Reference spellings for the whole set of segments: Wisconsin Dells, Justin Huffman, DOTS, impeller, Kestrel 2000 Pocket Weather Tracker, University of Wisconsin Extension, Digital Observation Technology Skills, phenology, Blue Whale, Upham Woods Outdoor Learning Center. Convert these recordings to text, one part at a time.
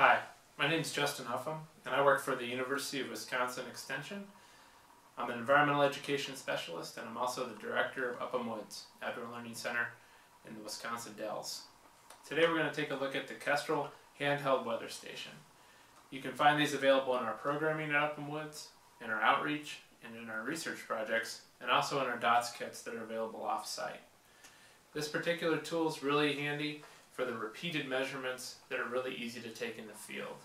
Hi, my name is Justin Huffman, and I work for the University of Wisconsin Extension. I'm an environmental education specialist, and I'm also the director of Upham Woods Outdoor Learning Center in the Wisconsin Dells. Today we're going to take a look at the Kestrel handheld weather station. You can find these available in our programming at Upham Woods, in our outreach, and in our research projects, and also in our DOTS kits that are available off-site. This particular tool is really handy for the repeated measurements that are really easy to take in the field.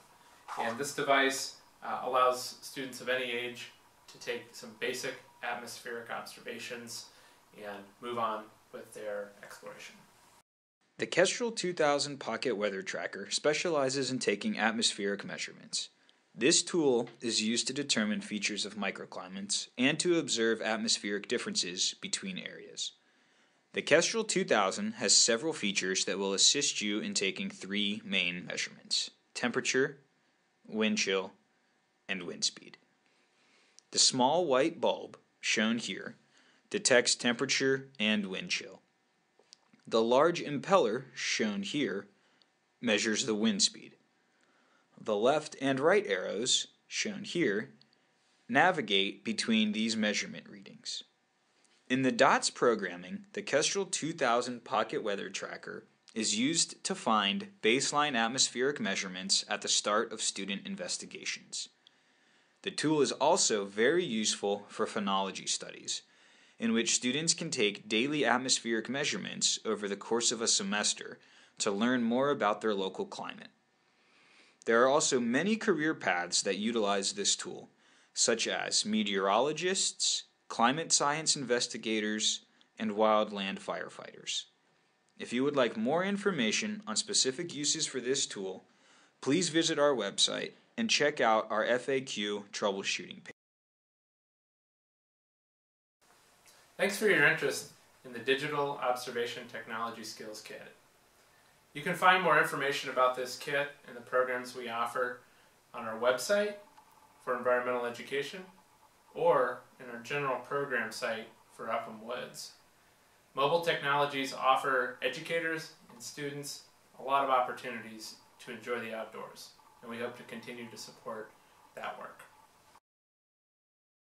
And this device allows students of any age to take some basic atmospheric observations and move on with their exploration. The Kestrel 2000 Pocket Weather Tracker specializes in taking atmospheric measurements. This tool is used to determine features of microclimates and to observe atmospheric differences between areas. The Kestrel 2000 has several features that will assist you in taking three main measurements: temperature, wind chill, and wind speed. The small white bulb, shown here, detects temperature and wind chill. The large impeller, shown here, measures the wind speed. The left and right arrows, shown here, navigate between these measurement readings. In the DOTS programming, the Kestrel 2000 Pocket Weather Tracker is used to find baseline atmospheric measurements at the start of student investigations. The tool is also very useful for phenology studies, in which students can take daily atmospheric measurements over the course of a semester to learn more about their local climate. There are also many career paths that utilize this tool, such as meteorologists, climate science investigators, and wildland firefighters. If you would like more information on specific uses for this tool, please visit our website and check out our FAQ troubleshooting page. Thanks for your interest in the Digital Observation Technology Skills Kit. You can find more information about this kit and the programs we offer on our website for environmental education, or in our general program site for Upham Woods. Mobile technologies offer educators and students a lot of opportunities to enjoy the outdoors, and we hope to continue to support that work.